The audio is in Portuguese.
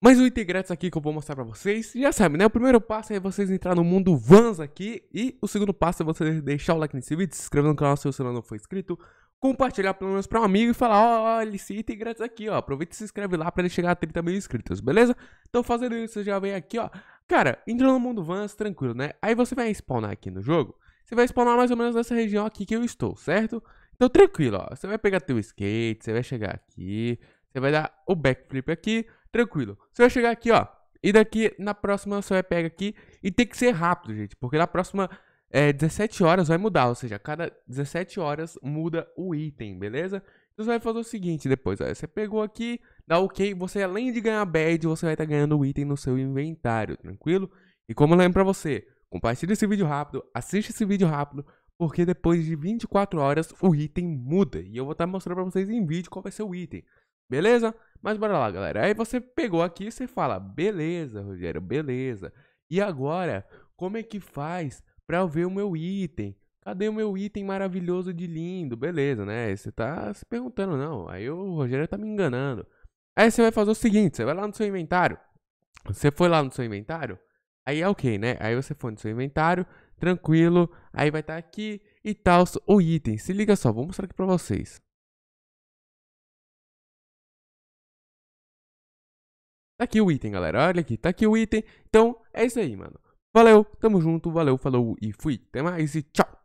Mas o item grátis aqui que eu vou mostrar pra vocês, já sabe, né? O primeiro passo é vocês entrar no mundo Vans aqui. E o segundo passo é vocês deixar o like nesse vídeo, se inscrever no canal se você não for inscrito, compartilhar pelo menos pra um amigo e falar, ó, olha esse item grátis aqui, ó. Aproveita e se inscreve lá pra ele chegar a 30 mil inscritos, beleza? Então fazendo isso, você já vem aqui, ó. Cara, entrando no mundo Vans, tranquilo, né? Aí você vai spawnar aqui no jogo. Você vai spawnar mais ou menos nessa região aqui que eu estou, certo? Então tranquilo, ó. Você vai pegar teu skate, você vai chegar aqui, você vai dar o backflip aqui. Tranquilo, você vai chegar aqui, ó, e daqui na próxima você vai pegar aqui. E tem que ser rápido, gente, porque na próxima 17 horas vai mudar, ou seja, cada 17 horas muda o item, beleza? Então você vai fazer o seguinte depois, ó, você pegou aqui, dá ok, você além de ganhar badge, você vai estar ganhando o item no seu inventário, tranquilo? E como eu lembro pra você, compartilha esse vídeo rápido, assiste esse vídeo rápido, porque depois de 24 horas o item muda, e eu vou estar mostrando pra vocês em vídeo qual vai ser o item. Beleza? Mas bora lá, galera. Aí você pegou aqui e você fala, beleza, Rogério, beleza. E agora, como é que faz pra eu ver o meu item? Cadê o meu item maravilhoso de lindo? Beleza, né? Você tá se perguntando, não. Aí o Rogério tá me enganando. Aí você vai fazer o seguinte, você vai lá no seu inventário. Você foi lá no seu inventário? Aí é ok, né? Aí você foi no seu inventário, tranquilo. Aí vai estar aqui e tal, o item. Se liga só, vou mostrar aqui pra vocês. Tá aqui o item, galera. Olha aqui, tá aqui o item. Então, é isso aí, mano. Valeu, tamo junto, valeu, falou e fui. Até mais e tchau.